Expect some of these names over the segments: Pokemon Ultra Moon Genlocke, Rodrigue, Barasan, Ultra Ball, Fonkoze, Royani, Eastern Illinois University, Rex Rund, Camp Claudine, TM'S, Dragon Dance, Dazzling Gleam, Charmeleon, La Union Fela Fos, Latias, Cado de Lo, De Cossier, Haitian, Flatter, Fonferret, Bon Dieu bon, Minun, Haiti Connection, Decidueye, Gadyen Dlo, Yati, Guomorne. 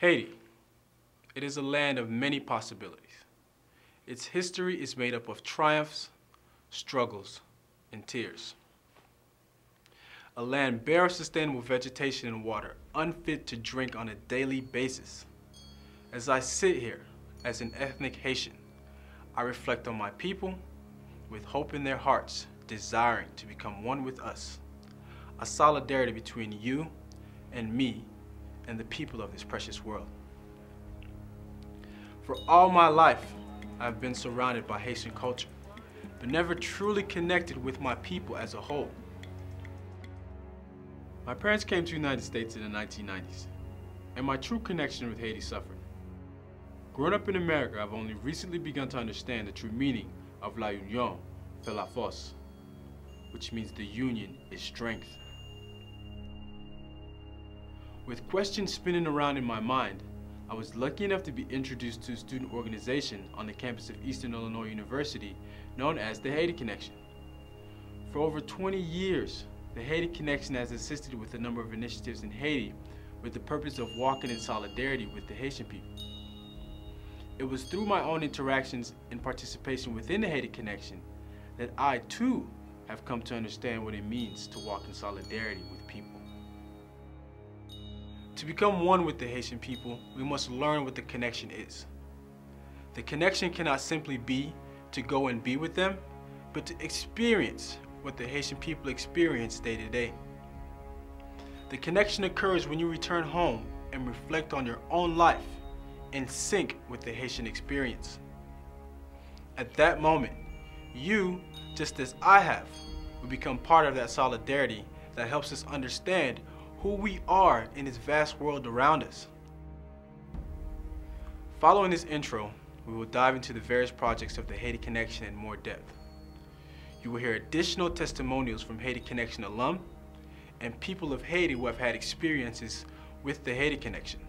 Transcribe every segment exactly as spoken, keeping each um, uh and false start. Haiti, it is a land of many possibilities. Its history is made up of triumphs, struggles, and tears. A land bare of sustainable vegetation and water, unfit to drink on a daily basis. As I sit here as an ethnic Haitian, I reflect on my people with hope in their hearts, desiring to become one with us. A solidarity between you and me and the people of this precious world. For all my life, I've been surrounded by Haitian culture, but never truly connected with my people as a whole. My parents came to the United States in the nineteen nineties, and my true connection with Haiti suffered. Growing up in America, I've only recently begun to understand the true meaning of La Union Fela Fos, which means the union is strength. With questions spinning around in my mind, I was lucky enough to be introduced to a student organization on the campus of Eastern Illinois University known as the Haiti Connection. For over twenty years, the Haiti Connection has assisted with a number of initiatives in Haiti with the purpose of walking in solidarity with the Haitian people. It was through my own interactions and participation within the Haiti Connection that I too have come to understand what it means to walk in solidarity with people. To become one with the Haitian people, we must learn what the connection is. The connection cannot simply be to go and be with them, but to experience what the Haitian people experience day to day. The connection occurs when you return home and reflect on your own life in sync with the Haitian experience. At that moment, you, just as I have, will become part of that solidarity that helps us understand who we are in this vast world around us. Following this intro, we will dive into the various projects of the Haiti Connection in more depth. You will hear additional testimonials from Haiti Connection alum and people of Haiti who have had experiences with the Haiti Connection.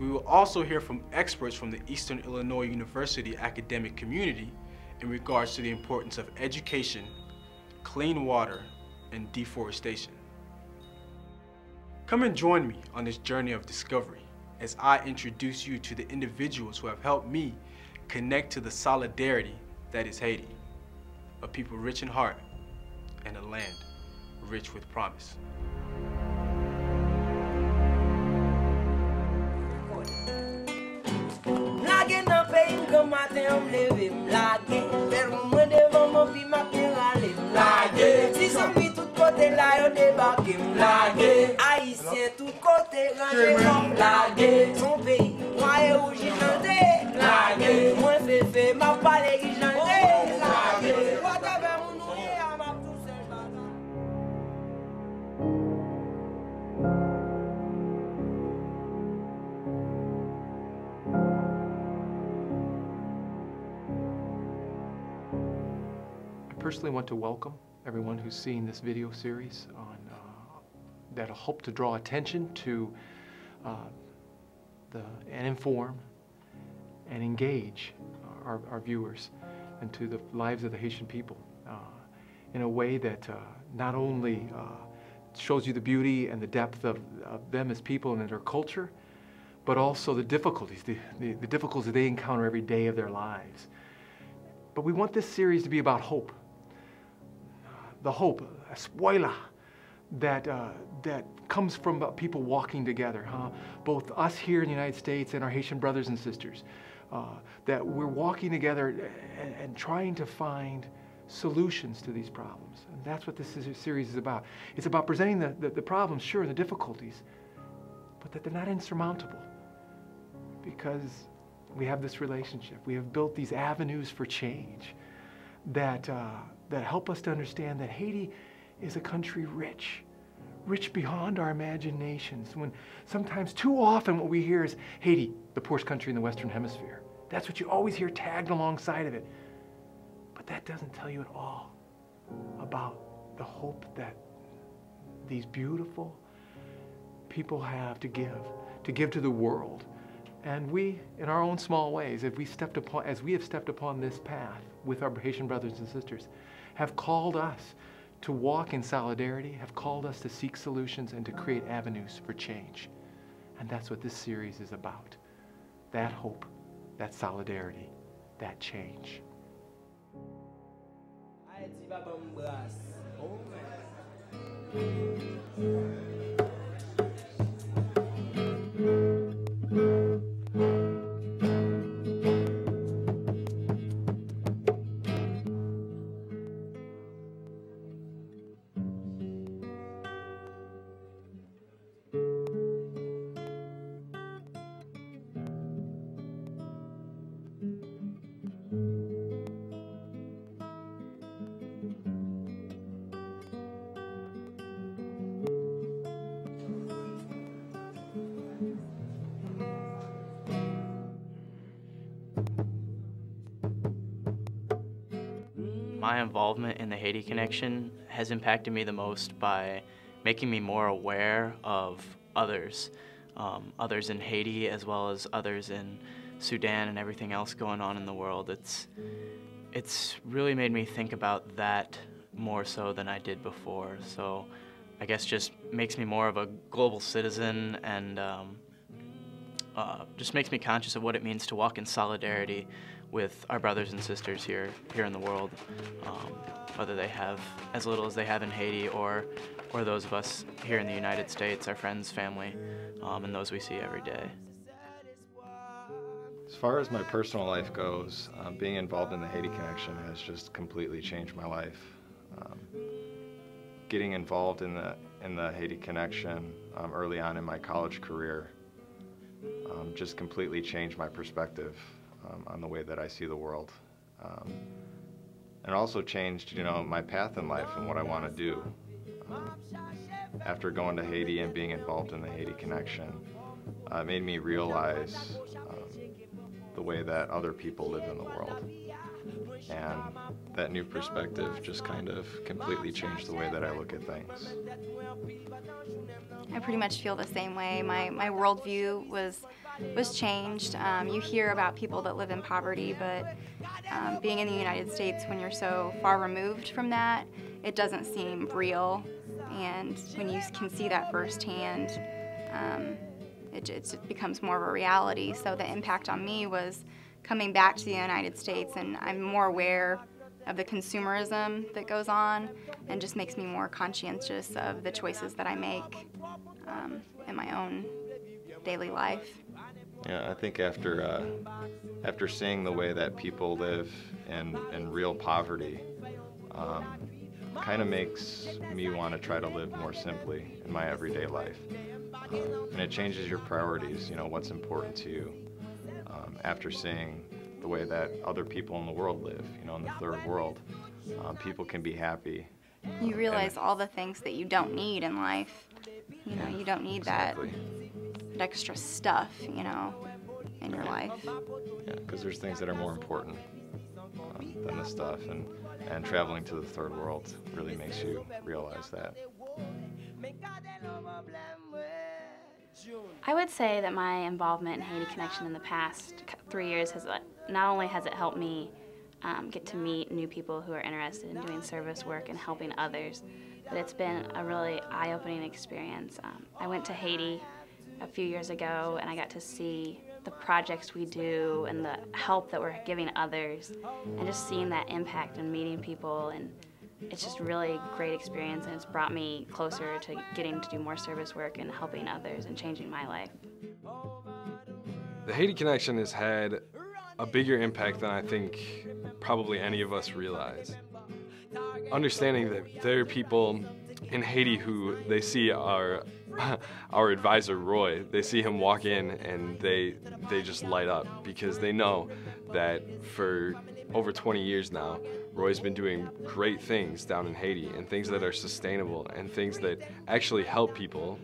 We will also hear from experts from the Eastern Illinois University academic community in regards to the importance of education, clean water, and deforestation. Come and join me on this journey of discovery as I introduce you to the individuals who have helped me connect to the solidarity that is Haiti, a people rich in heart and a land rich with promise. I personally want to welcome everyone who's seen this video series on uh, that I hope to draw attention to uh, the, and inform and engage our, our viewers and to the lives of the Haitian people uh, in a way that uh, not only uh, shows you the beauty and the depth of, of them as people and their culture, but also the difficulties, the, the, the difficulties they encounter every day of their lives. But we want this series to be about hope. The hope, espoela, that, uh, that comes from people walking together, huh? Both us here in the United States and our Haitian brothers and sisters, uh, that we're walking together and, and trying to find solutions to these problems. And that's what this series is about. It's about presenting the, the, the problems, sure, the difficulties, but that they're not insurmountable because we have this relationship. We have built these avenues for change that, uh, that help us to understand that Haiti is a country rich, rich beyond our imaginations. When sometimes too often what we hear is Haiti, the poorest country in the Western Hemisphere. That's what you always hear tagged alongside of it. But that doesn't tell you at all about the hope that these beautiful people have to give, to give to the world. And we, in our own small ways, if we stepped upon, as we have stepped upon this path with our Haitian brothers and sisters, have called us to walk in solidarity, have called us to seek solutions and to create avenues for change. And that's what this series is about. That hope, that solidarity, that change. My involvement in the Haiti Connection has impacted me the most by making me more aware of others, um, others in Haiti as well as others in Sudan and everything else going on in the world. It's, it's really made me think about that more so than I did before. So I guess just makes me more of a global citizen and um, uh, just makes me conscious of what it means to walk in solidarity with our brothers and sisters here here in the world, um, whether they have as little as they have in Haiti or, or those of us here in the United States, our friends, family, um, and those we see every day. As far as my personal life goes, um, being involved in the Haiti Connection has just completely changed my life. Um, getting involved in the, in the Haiti Connection um, early on in my college career um, just completely changed my perspective Um, on the way that I see the world. Um, and it also changed, you know, my path in life and what I want to do. Um, after going to Haiti and being involved in the Haiti Connection, uh, it made me realize um, the way that other people live in the world. And that new perspective just kind of completely changed the way that I look at things. I pretty much feel the same way. My, my worldview was was changed. Um, you hear about people that live in poverty, but um, being in the United States, when you're so far removed from that, it doesn't seem real. And when you can see that firsthand, um, it, it becomes more of a reality. So the impact on me was coming back to the United States, and I'm more aware of the consumerism that goes on, and just makes me more conscientious of the choices that I make um, in my own daily life. Yeah, I think after uh, after seeing the way that people live in, in real poverty, um, kind of makes me want to try to live more simply in my everyday life. Um, and it changes your priorities, you know, what's important to you. Um, after seeing the way that other people in the world live, you know, in the third world, um, people can be happy. You realize all the things that you don't need in life. You know, you don't need that extra stuff, you know, in your life. Yeah, because there's things that are more important um, than the stuff, and, and traveling to the third world really makes you realize that. I would say that my involvement in Haiti Connection in the past three years has, not only has it helped me um, get to meet new people who are interested in doing service work and helping others, but it's been a really eye-opening experience. Um, I went to Haiti a few years ago, and I got to see the projects we do and the help that we're giving others, and just seeing that impact and meeting people, and it's just really a great experience, and it's brought me closer to getting to do more service work and helping others and changing my life. The Haiti Connection has had a bigger impact than I think probably any of us realize. Understanding that there are people in Haiti who they see are our advisor Roy, they see him walk in and they they just light up, because they know that for over twenty years now, Roy's been doing great things down in Haiti, and things that are sustainable and things that actually help people,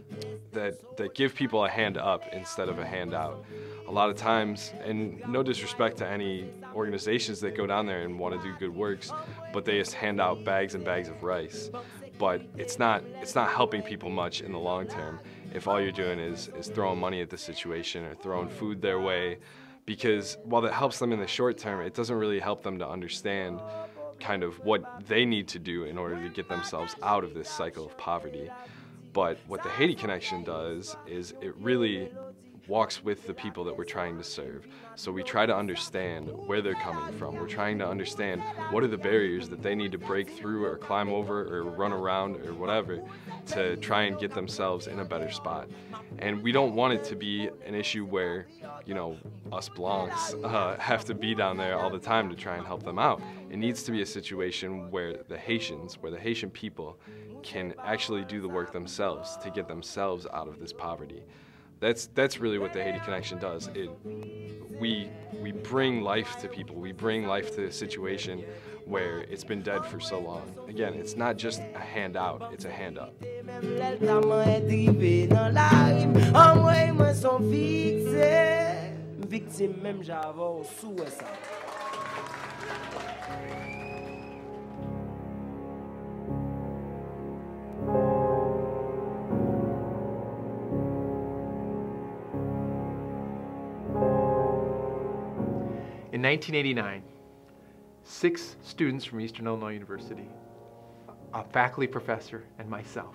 that, that give people a hand up instead of a handout. A lot of times, and no disrespect to any organizations that go down there and want to do good works, but they just hand out bags and bags of rice. But it's not, it's not helping people much in the long term if all you're doing is, is throwing money at the situation or throwing food their way, because while that helps them in the short term, it doesn't really help them to understand kind of what they need to do in order to get themselves out of this cycle of poverty. But what the Haiti Connection does is it really walks with the people that we're trying to serve. So we try to understand where they're coming from. We're trying to understand what are the barriers that they need to break through or climb over or run around or whatever to try and get themselves in a better spot. And we don't want it to be an issue where, you know, us Blancs uh, have to be down there all the time to try and help them out. It needs to be a situation where the Haitians, where the Haitian people can actually do the work themselves to get themselves out of this poverty. That's, that's really what the Haiti Connection does. It, we, we bring life to people. We bring life to a situation where it's been dead for so long. Again, it's not just a handout, it's a hand up. In nineteen eighty-nine, six students from Eastern Illinois University, a faculty professor, and myself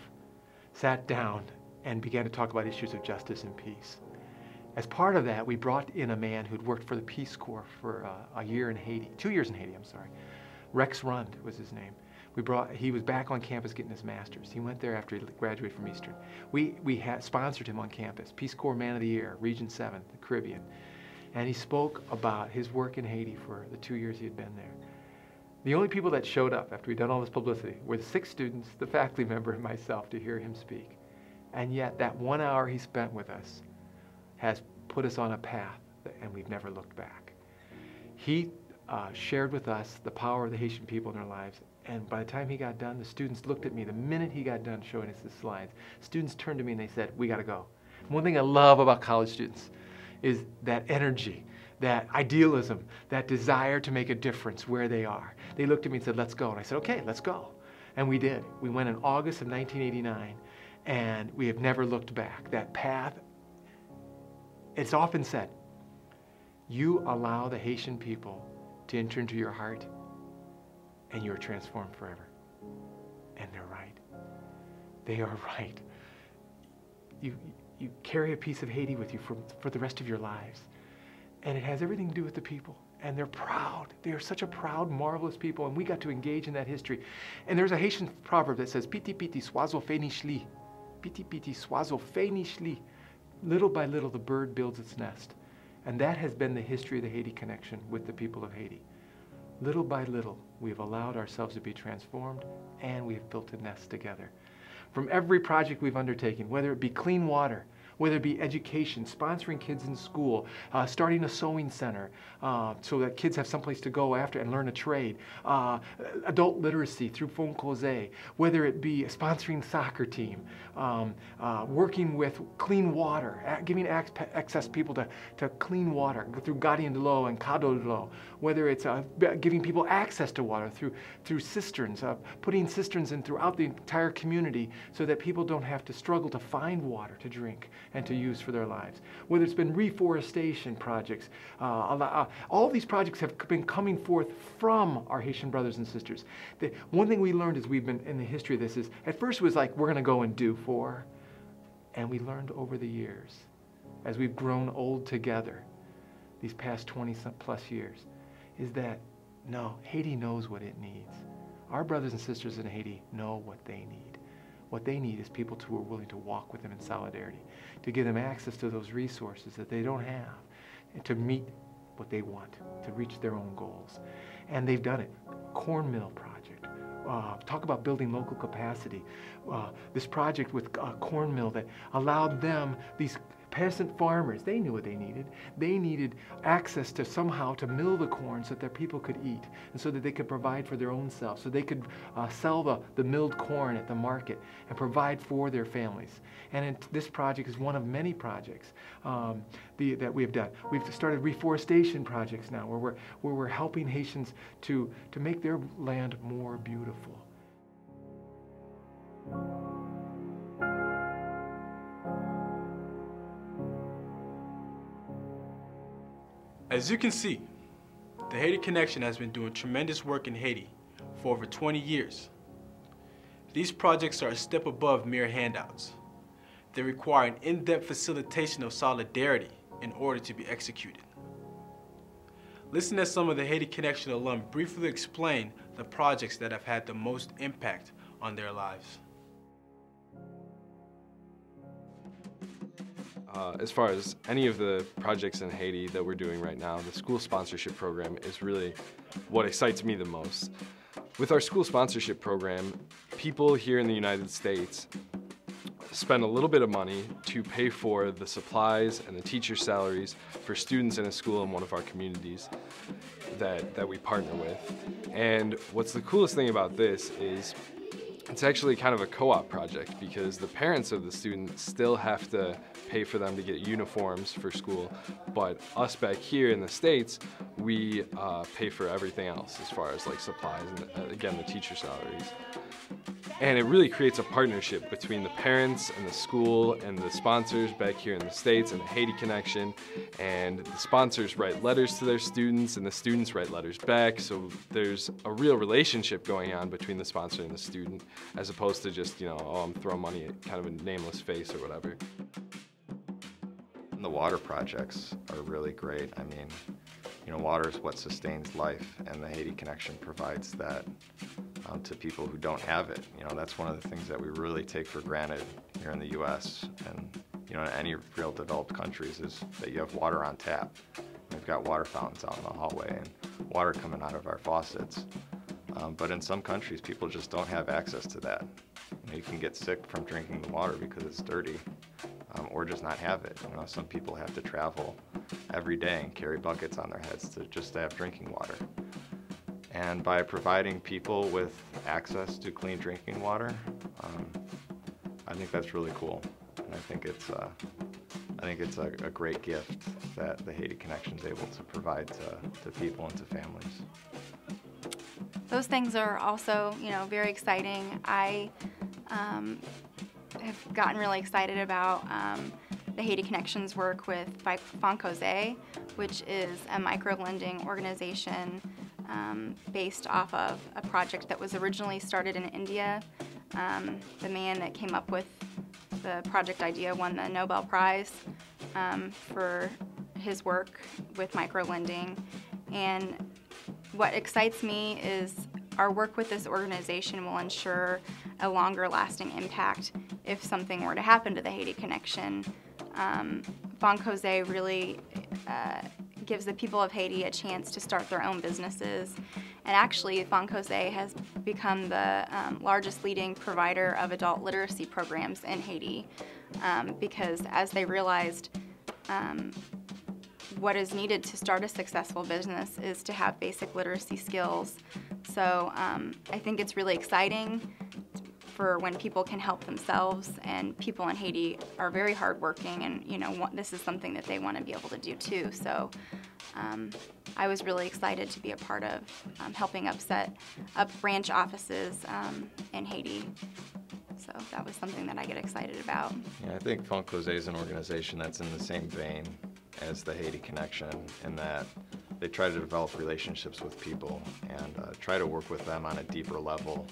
sat down and began to talk about issues of justice and peace. As part of that, we brought in a man who'd worked for the Peace Corps for uh, a year in Haiti, two years in Haiti, I'm sorry. Rex Rund was his name. We brought, he was back on campus getting his master's. He went there after he graduated from Eastern. We, we had sponsored him on campus, Peace Corps Man of the Year, Region seven, the Caribbean. And he spoke about his work in Haiti for the two years he had been there. The only people that showed up after we'd done all this publicity were the six students, the faculty member, and myself to hear him speak. And yet that one hour he spent with us has put us on a path, and we've never looked back. He uh, shared with us the power of the Haitian people in their lives, and by the time he got done, the students looked at me. The minute he got done showing us the slides, students turned to me and they said, "We gotta go." One thing I love about college students is that energy, that idealism, that desire to make a difference where they are. They looked at me and said, "Let's go." And I said, "Okay, let's go." And we did. We went in August of nineteen eighty-nine, and we have never looked back. That path, it's often said, you allow the Haitian people to enter into your heart, and you are transformed forever. And they're right. They are right. You, You carry a piece of Haiti with you for, for the rest of your lives. And it has everything to do with the people. And they're proud. They are such a proud, marvelous people. And we got to engage in that history. And there's a Haitian proverb that says, "Piti piti soiseau fait niche li." Piti piti soiseau fait niche li. Little by little, the bird builds its nest. And that has been the history of the Haiti Connection with the people of Haiti. Little by little, we have allowed ourselves to be transformed, and we have built a nest together. From every project we've undertaken, whether it be clean water, whether it be education, sponsoring kids in school, uh, starting a sewing center uh, so that kids have someplace to go after and learn a trade, uh, adult literacy through Fonkoze, whether it be sponsoring soccer team, um, uh, working with clean water, giving access people to, to clean water through Gadyen Dlo and Cado de Lo, whether it's uh, giving people access to water through, through cisterns, uh, putting cisterns in throughout the entire community so that people don't have to struggle to find water to drink and to use for their lives. Whether it's been reforestation projects, uh, all these projects have been coming forth from our Haitian brothers and sisters. The one thing we learned as we've been in the history of this is, at first it was like, we're gonna go and do for, and we learned over the years, as we've grown old together, these past twenty plus years, is that, no, Haiti knows what it needs. Our brothers and sisters in Haiti know what they need. What they need is people who are willing to walk with them in solidarity, to give them access to those resources that they don't have, and to meet what they want, to reach their own goals. And they've done it. Cornmeal project. Uh, talk about building local capacity. Uh, this project with a cornmeal that allowed them, these peasant farmers, they knew what they needed. They needed access to somehow to mill the corn so that their people could eat and so that they could provide for their own selves, so they could uh, sell the, the milled corn at the market and provide for their families. And it, this project is one of many projects um, the, that we have done. We've started reforestation projects now where we're, where we're helping Haitians to, to make their land more beautiful. As you can see, the Haiti Connection has been doing tremendous work in Haiti for over twenty years. These projects are a step above mere handouts. They require an in-depth facilitation of solidarity in order to be executed. Listen as some of the Haiti Connection alum briefly explain the projects that have had the most impact on their lives. Uh, as far as any of the projects in Haiti that we're doing right now, the school sponsorship program is really what excites me the most. With our school sponsorship program, people here in the United States spend a little bit of money to pay for the supplies and the teacher salaries for students in a school in one of our communities that, that we partner with. And what's the coolest thing about this is it's actually kind of a co-op project because the parents of the students still have to pay for them to get uniforms for school, but us back here in the States, we uh, pay for everything else as far as like supplies and again, the teacher salaries. And it really creates a partnership between the parents and the school and the sponsors back here in the States and the Haiti Connection. And the sponsors write letters to their students and the students write letters back. So there's a real relationship going on between the sponsor and the student as opposed to just, you know, oh, I'm throwing money at kind of a nameless face or whatever. The water projects are really great. I mean, you know, water is what sustains life, and the Haiti Connection provides that um, to people who don't have it. You know, that's one of the things that we really take for granted here in the U S and, you know, in any real developed countries is that you have water on tap. We've got water fountains out in the hallway and water coming out of our faucets. Um, but in some countries, people just don't have access to that. You know, you can get sick from drinking the water because it's dirty. Um, or just not have it. You know, some people have to travel every day and carry buckets on their heads to just to have drinking water. And by providing people with access to clean drinking water, um, I think that's really cool. And I think it's, uh, I think it's a, a great gift that the Haiti Connection is able to provide to, to people and to families. Those things are also, you know, very exciting. I. Um, I've gotten really excited about um, the Haiti Connection's work with Fonkoze, which is a micro-lending organization um, based off of a project that was originally started in India. Um, the man that came up with the project idea won the Nobel Prize um, for his work with micro-lending. And what excites me is our work with this organization will ensure a longer lasting impact if something were to happen to the Haiti Connection. Um, Fonkoze really uh, gives the people of Haiti a chance to start their own businesses. And actually, Fonkoze has become the um, largest leading provider of adult literacy programs in Haiti um, because as they realized um, what is needed to start a successful business is to have basic literacy skills. So um, I think it's really exciting for when people can help themselves, and people in Haiti are very hardworking, and you know want, this is something that they want to be able to do too. So um, I was really excited to be a part of um, helping upset up branch offices um, in Haiti. So that was something that I get excited about. Yeah, I think Fonkoze is an organization that's in the same vein as the Haiti Connection, in that they try to develop relationships with people and uh, try to work with them on a deeper level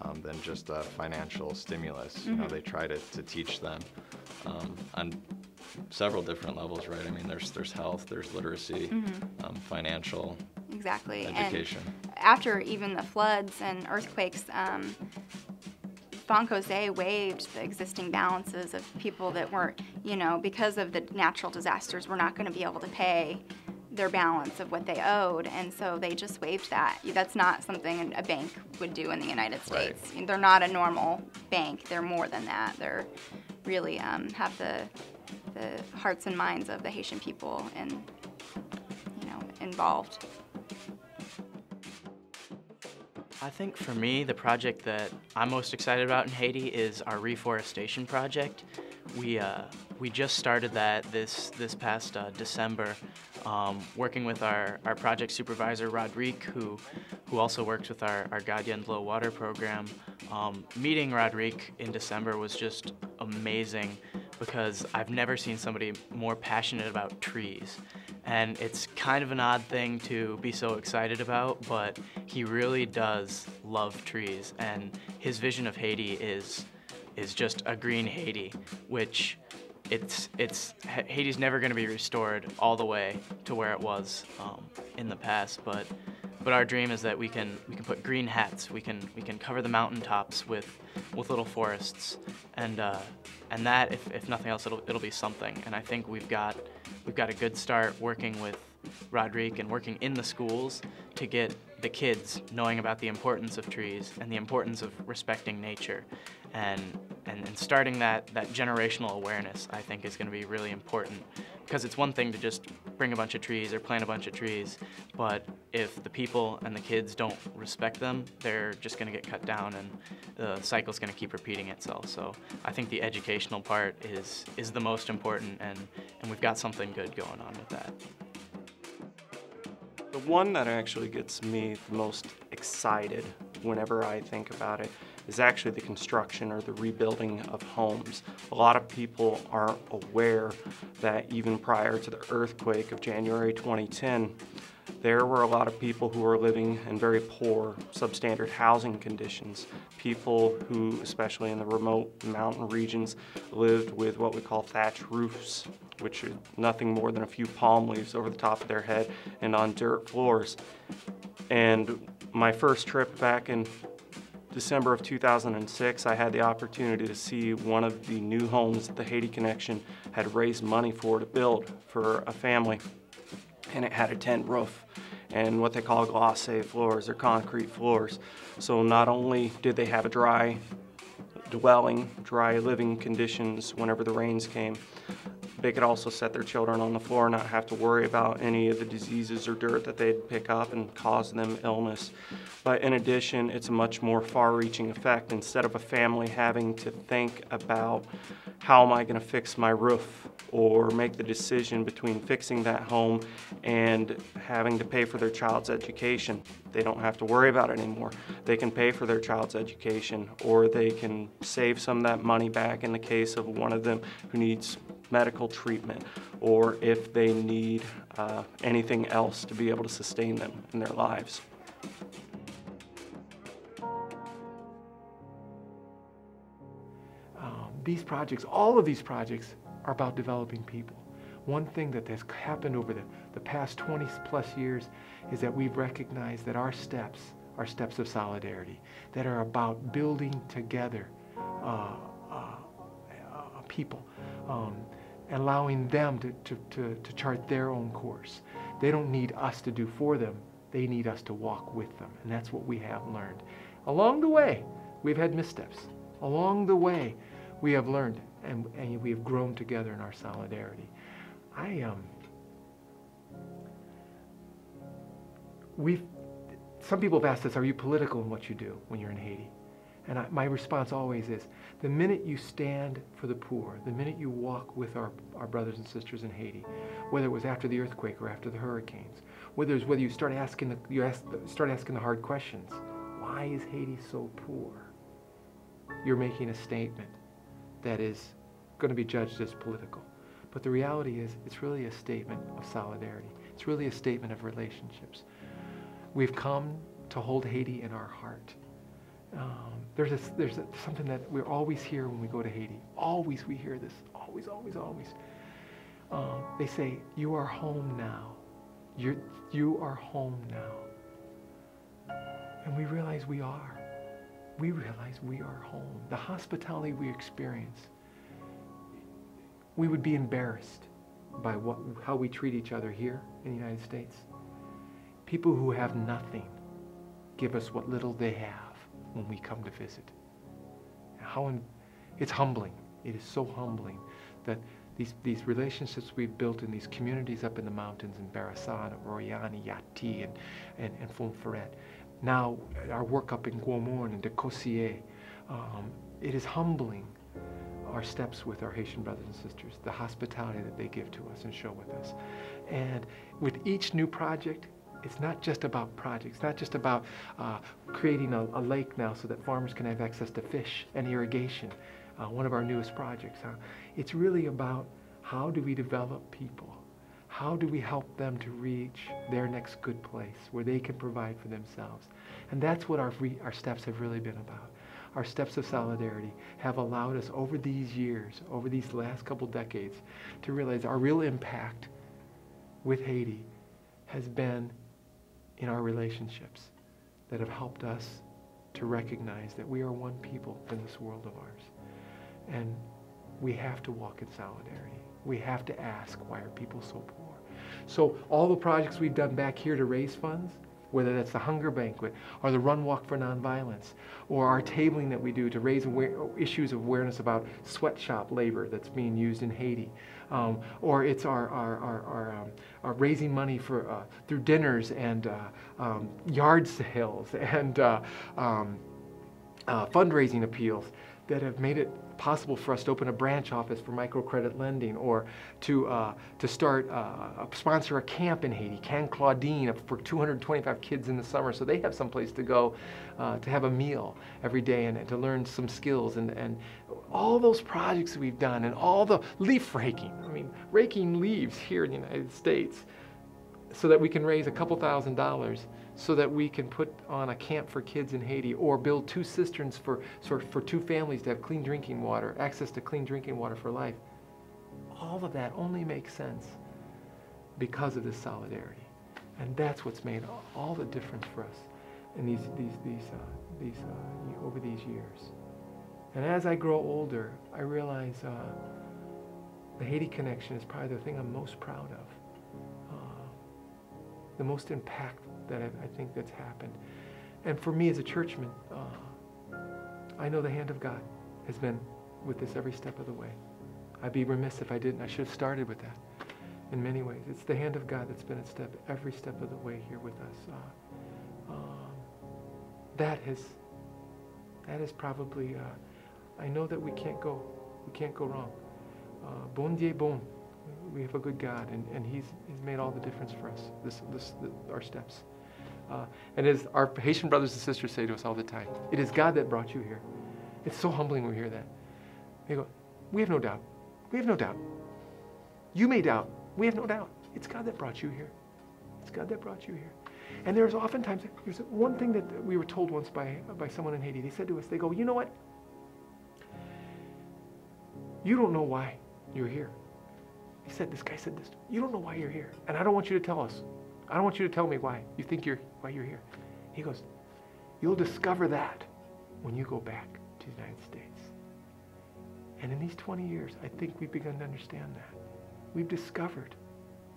um, than just a financial stimulus. Mm-hmm. You know, they try to, to teach them um, on several different levels, right? I mean, there's there's health, there's literacy, mm-hmm. um, financial, exactly, education. And after even the floods and earthquakes, um, Fonkoze waived the existing balances of people that weren't, you know, because of the natural disasters, we're not going to be able to pay their balance of what they owed, and so they just waived that. That's not something a bank would do in the United States. Right. They're not a normal bank. They're more than that. They're really um, have the, the hearts and minds of the Haitian people and, you know, involved. I think for me, the project that I'm most excited about in Haiti is our reforestation project. We, uh, we just started that this, this past uh, December, um, working with our, our project supervisor, Rodrigue, who, who also works with our, our Gadyen Dlo water program. Um, meeting Rodrigue in December was just amazing because I've never seen somebody more passionate about trees. And it's kind of an odd thing to be so excited about, but he really does love trees, and his vision of Haiti is is just a green Haiti, which it's, it's Haiti's never going to be restored all the way to where it was um, in the past, but but our dream is that we can we can put green hats, we can we can cover the mountaintops with with little forests, and uh, and that if, if nothing else it'll it'll be something. And I think we've got we've got a good start working with Rodrigue and working in the schools to get the kids knowing about the importance of trees and the importance of respecting nature, and and, and starting that that generational awareness I think is going to be really important, because it's one thing to just bring a bunch of trees or plant a bunch of trees, but if the people and the kids don't respect them, they're just going to get cut down and the cycle's going to keep repeating itself. So I think the educational part is is the most important, and and we've got something good going on with that. The one that actually gets me the most excited whenever I think about it is actually the construction or the rebuilding of homes. A lot of people aren't aware that even prior to the earthquake of January twenty ten, there were a lot of people who were living in very poor, substandard housing conditions. People who, especially in the remote mountain regions, lived with what we call thatch roofs, which are nothing more than a few palm leaves over the top of their head and on dirt floors. And my first trip back in December of two thousand six, I had the opportunity to see one of the new homes that the Haiti Connection had raised money for to build for a family. And it had a tent roof and what they call glacé floors or concrete floors. So not only did they have a dry dwelling, dry living conditions whenever the rains came, they could also set their children on the floor and not have to worry about any of the diseases or dirt that they'd pick up and cause them illness. But in addition, it's a much more far-reaching effect. Instead of a family having to think about how am I going to fix my roof, or make the decision between fixing that home and having to pay for their child's education, they don't have to worry about it anymore. They can pay for their child's education, or they can save some of that money back in the case of one of them who needs medical treatment, or if they need uh, anything else to be able to sustain them in their lives. Um, these projects, all of these projects, are about developing people. One thing that has happened over the, the past twenty plus years is that we've recognized that our steps are steps of solidarity, that are about building together uh, uh, uh, people. Um, allowing them to, to, to, to chart their own course. They don't need us to do for them, they need us to walk with them, and that's what we have learned. Along the way, we've had missteps. Along the way, we have learned, and, and we have grown together in our solidarity. I, um, we've, some people have asked us, are you political in what you do when you're in Haiti? And I, my response always is, the minute you stand for the poor, the minute you walk with our, our brothers and sisters in Haiti, whether it was after the earthquake or after the hurricanes, whether it's, whether you start asking the, you ask, start asking the hard questions, why is Haiti so poor? You're making a statement that is going to be judged as political. But the reality is, it's really a statement of solidarity. It's really a statement of relationships. We've come to hold Haiti in our heart. Um, there's a, there's a, something that we always hear when we go to Haiti. Always we hear this, always, always, always. Um, they say, you are home now. You're, you are home now. And we realize we are. We realize we are home. The hospitality we experience, we would be embarrassed by what, how we treat each other here in the United States. People who have nothing give us what little they have when we come to visit. How it's humbling. It is so humbling that these, these relationships we've built in these communities up in the mountains in Barasan, Royani, Yati, and, and, and Fonferret. Now our work up in Guomorne and De Cossier. Um, it is humbling, our steps with our Haitian brothers and sisters, the hospitality that they give to us and show with us. And with each new project, it's not just about projects, it's not just about uh, creating a, a lake now so that farmers can have access to fish and irrigation, uh, one of our newest projects. Huh? It's really about how do we develop people? How do we help them to reach their next good place where they can provide for themselves? And that's what our, re our steps have really been about. our steps of solidarity have allowed us over these years, over these last couple decades, to realize our real impact with Haiti has been in our relationships that have helped us to recognize that we are one people in this world of ours. And we have to walk in solidarity. We have to ask, why are people so poor? So all the projects we've done back here to raise funds, whether that's the Hunger Banquet, or the Run Walk for Nonviolence, or our tabling that we do to raise aware issues of awareness about sweatshop labor that's being used in Haiti, um, or it's our, our, our, our, um, our raising money for, uh, through dinners and uh, um, yard sales and uh, um, uh, fundraising appeals that have made it possible for us to open a branch office for microcredit lending, or to uh, to start uh, sponsor a camp in Haiti, Camp Claudine, for two hundred twenty-five kids in the summer, so they have some place to go uh, to have a meal every day and, and to learn some skills, and and all those projects we've done, and all the leaf raking. I mean, raking leaves here in the United States, so that we can raise a couple thousand dollars, so that we can put on a camp for kids in Haiti, or build two cisterns for, for, for two families to have clean drinking water, access to clean drinking water for life. All of that only makes sense because of this solidarity. And that's what's made all the difference for us in these, these, these, uh, these, uh, over these years. And as I grow older, I realize uh, the Haiti Connection is probably the thing I'm most proud of, uh, the most impactful that I think that's happened. And for me as a churchman, uh, I know the hand of God has been with this every step of the way. I'd be remiss if I didn't. I should have started with that in many ways. It's the hand of God that's been at step every step of the way here with us. Uh, um, that has, that is probably, uh, I know that we can't go, we can't go wrong. Uh, Bon Dieu bon. We have a good God, and, and he's, he's made all the difference for us, this, this, this, our steps. Uh, and as our Haitian brothers and sisters say to us all the time, it is God that brought you here. It's so humbling when we hear that. They go, we have no doubt. We have no doubt. You may doubt. We have no doubt. It's God that brought you here. It's God that brought you here. And there's oftentimes, there's one thing that we were told once by, by someone in Haiti. They said to us, they go, you know what? You don't know why you're here. He said, this guy said this, you don't know why you're here. And I don't want you to tell us. I don't want you to tell me why you think you're, why you're here. He goes, you'll discover that when you go back to the United States. And in these twenty years, I think we've begun to understand that. We've discovered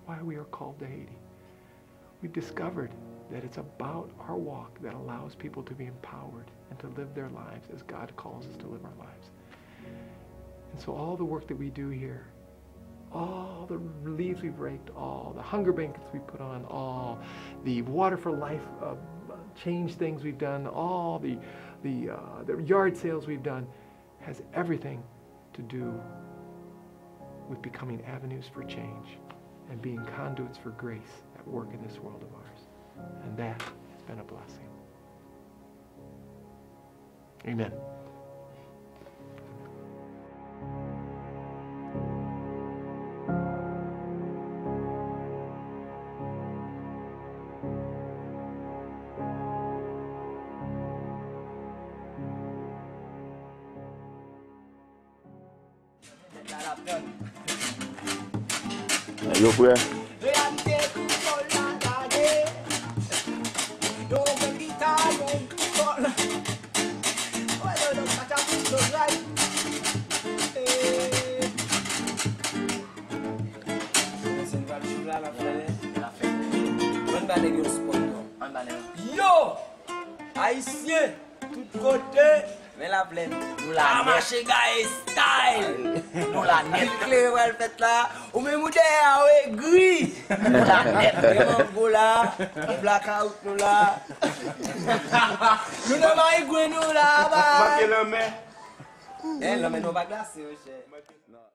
why we are called to Haiti. We've discovered that it's about our walk that allows people to be empowered and to live their lives as God calls us to live our lives. And so all the work that we do here, all the leaves we've raked, all the hunger banquets we put on, all the Water for Life uh, change things we've done, all the, the, uh, the yard sales we've done, has everything to do with becoming avenues for change and being conduits for grace at work in this world of ours. And that has been a blessing. Amen. Yo, frère. Yo, haïtien, tout côté, mais la plaine, nous la marché gaïs style. Nous la net clé, ouais, le fait là. Ou même moudé, ouais, gris. Nous la net, vraiment beau là. Blackout, nous là. Nous n'avons pas eu gris, nous là. Pas que l'homme est. Eh, l'homme est nos baglas, c'est au chef.